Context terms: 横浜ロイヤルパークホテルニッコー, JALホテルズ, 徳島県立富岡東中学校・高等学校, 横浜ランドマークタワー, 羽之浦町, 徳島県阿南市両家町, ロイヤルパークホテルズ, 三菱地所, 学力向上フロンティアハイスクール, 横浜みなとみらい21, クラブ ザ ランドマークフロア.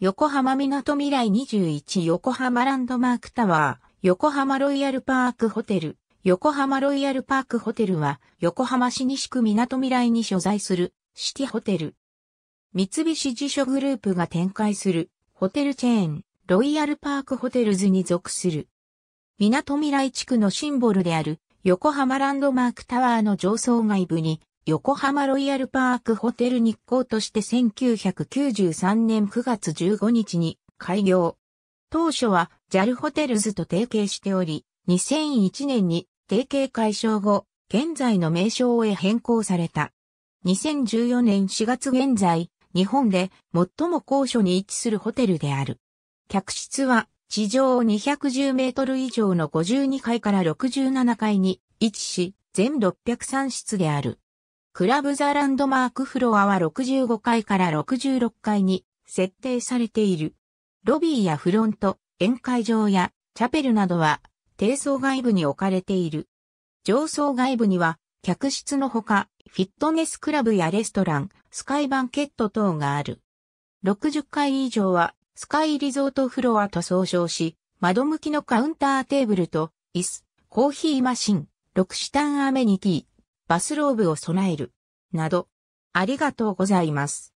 横浜みなとみらい21横浜ランドマークタワー、横浜ロイヤルパークホテル。横浜ロイヤルパークホテルは、横浜市西区みなとみらいに所在するシティホテル。三菱地所グループが展開するホテルチェーン、ロイヤルパークホテルズに属する。みなとみらい地区のシンボルである横浜ランドマークタワーの上層階部に、横浜ロイヤルパークホテル日光として1993年9月15日に開業。当初は JAL ホテルズと提携しており、2001年に提携解消後、現在の名称へ変更された。2014年4月現在、日本で最も高所に位置するホテルである。客室は地上210メートル以上の52階から67階に位置し、全603室である。クラブザランドマークフロアは65階から66階に設定されている。ロビーやフロント、宴会場やチャペルなどは低層階部に置かれている。上層階部には客室のほかフィットネスクラブやレストラン、スカイバンケット等がある。60階以上はスカイリゾートフロアと総称し、窓向きのカウンターテーブルと椅子、コーヒーマシン、6シタンアメニティ、バスローブを備える。など、ありがとうございます。